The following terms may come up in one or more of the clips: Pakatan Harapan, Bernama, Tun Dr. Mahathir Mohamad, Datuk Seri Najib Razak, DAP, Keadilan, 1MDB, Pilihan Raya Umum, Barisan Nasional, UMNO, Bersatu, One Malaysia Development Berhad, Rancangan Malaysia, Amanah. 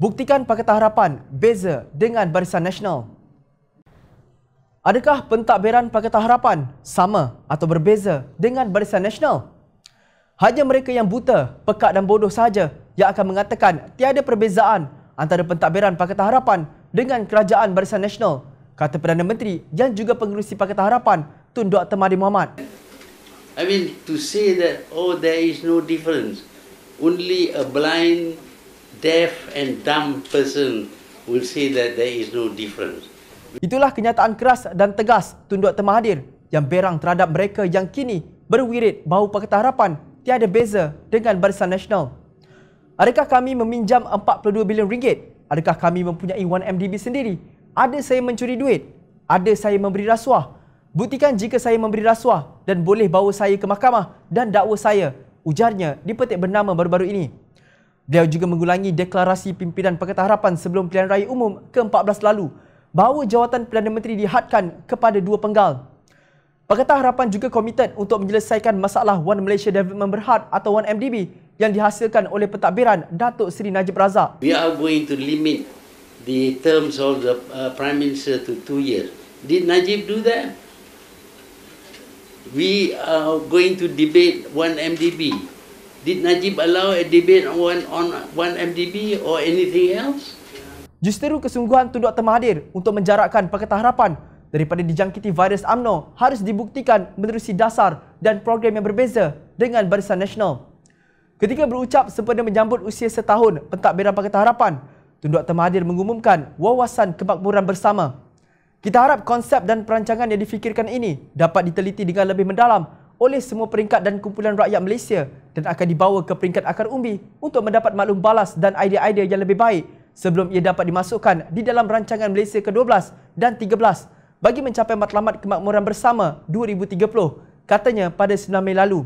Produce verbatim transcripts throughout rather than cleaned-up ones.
Buktikan Pakatan Harapan beza dengan Barisan Nasional. Adakah pentadbiran Pakatan Harapan sama atau berbeza dengan Barisan Nasional? Hanya mereka yang buta, pekak dan bodoh sahaja yang akan mengatakan tiada perbezaan antara pentadbiran Pakatan Harapan dengan kerajaan Barisan Nasional, kata Perdana Menteri yang juga pengerusi Pakatan Harapan, Tun Doktor Mahathir Mohamad. I mean, to say that, oh, there is no difference, only a blind, deaf and dumb person will say that there is no difference. Itulah kenyataan keras dan tegas Tun Doktor Mahathir yang berang terhadap mereka yang kini berwirid bahawa Pakatan Harapan tiada beza dengan Barisan Nasional. Adakah kami meminjam empat puluh dua bilion ringgit? Adakah kami mempunyai satu M D B sendiri? Ada saya mencuri duit? Ada saya memberi rasuah? Buktikan jika saya memberi rasuah dan boleh bawa saya ke mahkamah dan dakwa saya, ujarnya di Petik Bernama baru-baru ini. Beliau juga mengulangi deklarasi pimpinan Pakatan Harapan sebelum pilihan raya umum ke empat belas lalu bahawa jawatan Perdana Menteri dihadkan kepada dua penggal. Pakatan Harapan juga komited untuk menyelesaikan masalah One Malaysia Development Berhad atau satu M D B yang dihasilkan oleh pentadbiran Datuk Seri Najib Razak. We are going to limit the terms of the uh, Prime Minister to two years. Did Najib do that? We are going to debate one M D B. Did Najib allow a debate on one M D B or anything else? Justeru kesungguhan Tun Doktor Mahathir untuk menjarakkan Pakatan Harapan daripada dijangkiti virus U M N O harus dibuktikan menerusi dasar dan program yang berbeza dengan Barisan Nasional. Ketika berucap sempena menyambut usia setahun pentadbiran Pakatan Harapan, Tun Doktor Mahathir mengumumkan wawasan kemakmuran bersama. Kita harap konsep dan perancangan yang difikirkan ini dapat diteliti dengan lebih mendalam oleh semua peringkat dan kumpulan rakyat Malaysia dan akan dibawa ke peringkat akar umbi untuk mendapat maklum balas dan idea-idea yang lebih baik sebelum ia dapat dimasukkan di dalam Rancangan Malaysia ke dua belas dan tiga belas bagi mencapai matlamat kemakmuran bersama dua ribu tiga puluh, katanya pada sembilan Mei lalu.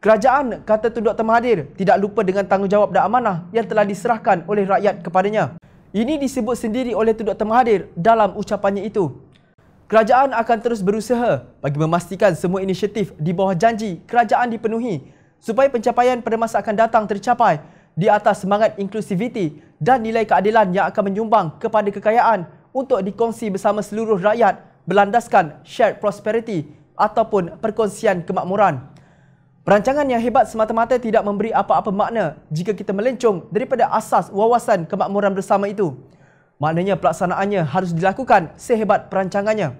Kerajaan, kata Tun Doktor Mahathir, tidak lupa dengan tanggungjawab dan amanah yang telah diserahkan oleh rakyat kepadanya. Ini disebut sendiri oleh Tun Doktor Mahathir dalam ucapannya itu. Kerajaan akan terus berusaha bagi memastikan semua inisiatif di bawah janji kerajaan dipenuhi supaya pencapaian pada masa akan datang tercapai di atas semangat inklusiviti dan nilai keadilan yang akan menyumbang kepada kekayaan untuk dikongsi bersama seluruh rakyat berlandaskan shared prosperity ataupun perkongsian kemakmuran. Perancangan yang hebat semata-mata tidak memberi apa-apa makna jika kita melencong daripada asas wawasan kemakmuran bersama itu. Maknanya pelaksanaannya harus dilakukan sehebat perancangannya.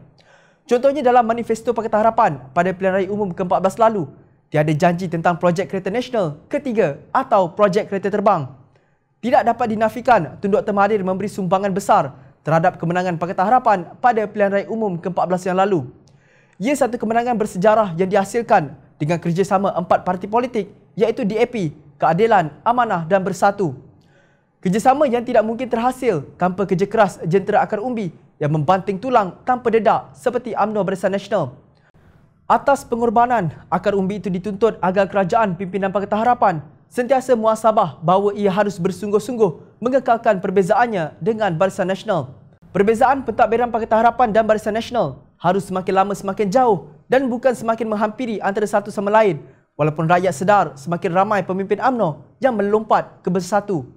Contohnya dalam manifesto Pakatan Harapan pada pilihan raya umum ke empat belas lalu, tiada janji tentang projek kereta nasional ketiga atau projek kereta terbang. Tidak dapat dinafikan Tun Doktor Mahathir memberi sumbangan besar terhadap kemenangan Pakatan Harapan pada pilihan raya umum ke empat belas yang lalu. Ia satu kemenangan bersejarah yang dihasilkan dengan kerjasama empat parti politik iaitu D A P, Keadilan, Amanah dan Bersatu. Kerjasama yang tidak mungkin terhasil tanpa kerja keras jentera akar umbi yang membanting tulang tanpa dedak seperti U M N O Barisan Nasional. Atas pengorbanan, akar umbi itu dituntut agar kerajaan pimpinan Pakatan Harapan sentiasa muasabah bahawa ia harus bersungguh-sungguh mengekalkan perbezaannya dengan Barisan Nasional. Perbezaan pentadbiran Pakatan Harapan dan Barisan Nasional harus semakin lama semakin jauh dan bukan semakin menghampiri antara satu sama lain, walaupun rakyat sedar semakin ramai pemimpin U M N O yang melompat ke Bersatu.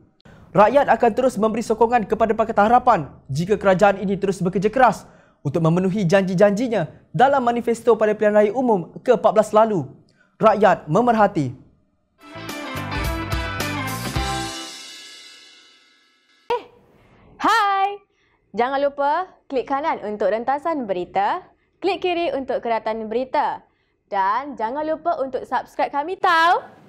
Rakyat akan terus memberi sokongan kepada Pakatan Harapan jika kerajaan ini terus bekerja keras untuk memenuhi janji-janjinya dalam manifesto pada pilihan raya umum ke empat belas lalu. Rakyat memerhati. Hey. Hai! Jangan lupa klik kanan untuk rentasan berita, klik kiri untuk keratan berita dan jangan lupa untuk subscribe kami tau.